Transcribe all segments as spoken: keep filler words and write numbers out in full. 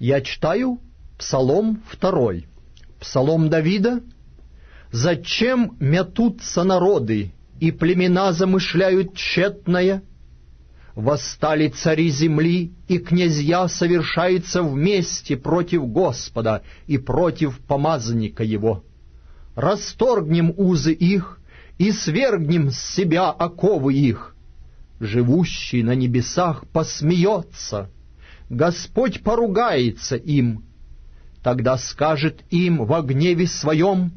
Я читаю Псалом второй, Псалом Давида. «Зачем метутся народы, и племена замышляют тщетное? Восстали цари земли, и князья совершаются вместе против Господа и против помазанника Его. Расторгнем узы их, и свергнем с себя оковы их. Живущий на небесах посмеется, Господь поругается им. Тогда скажет им во гневе своем,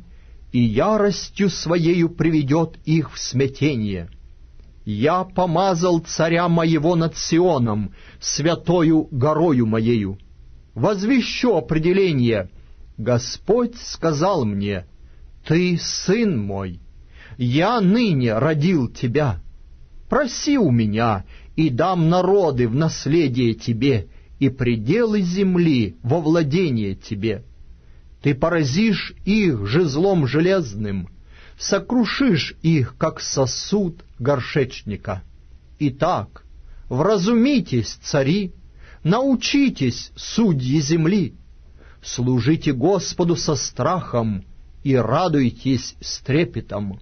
и яростью своею приведет их в смятение. Я помазал царя моего над Сионом, святою горою моею. Возвещу определение. Господь сказал мне: Ты сын мой, я ныне родил тебя. Проси у меня, и дам народы в наследие тебе, и пределы земли во владение тебе. Ты поразишь их жезлом железным, сокрушишь их, как сосуд горшечника. Итак, вразумитесь, цари, научитесь, судьи земли, служите Господу со страхом и радуйтесь с трепетом.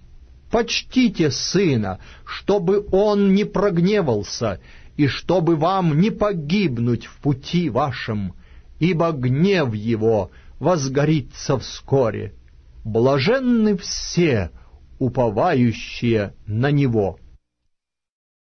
Почтите сына, чтобы он не прогневался, и чтобы вам не погибнуть в пути вашем, ибо гнев его возгорится вскоре. Блаженны все, уповающие на него».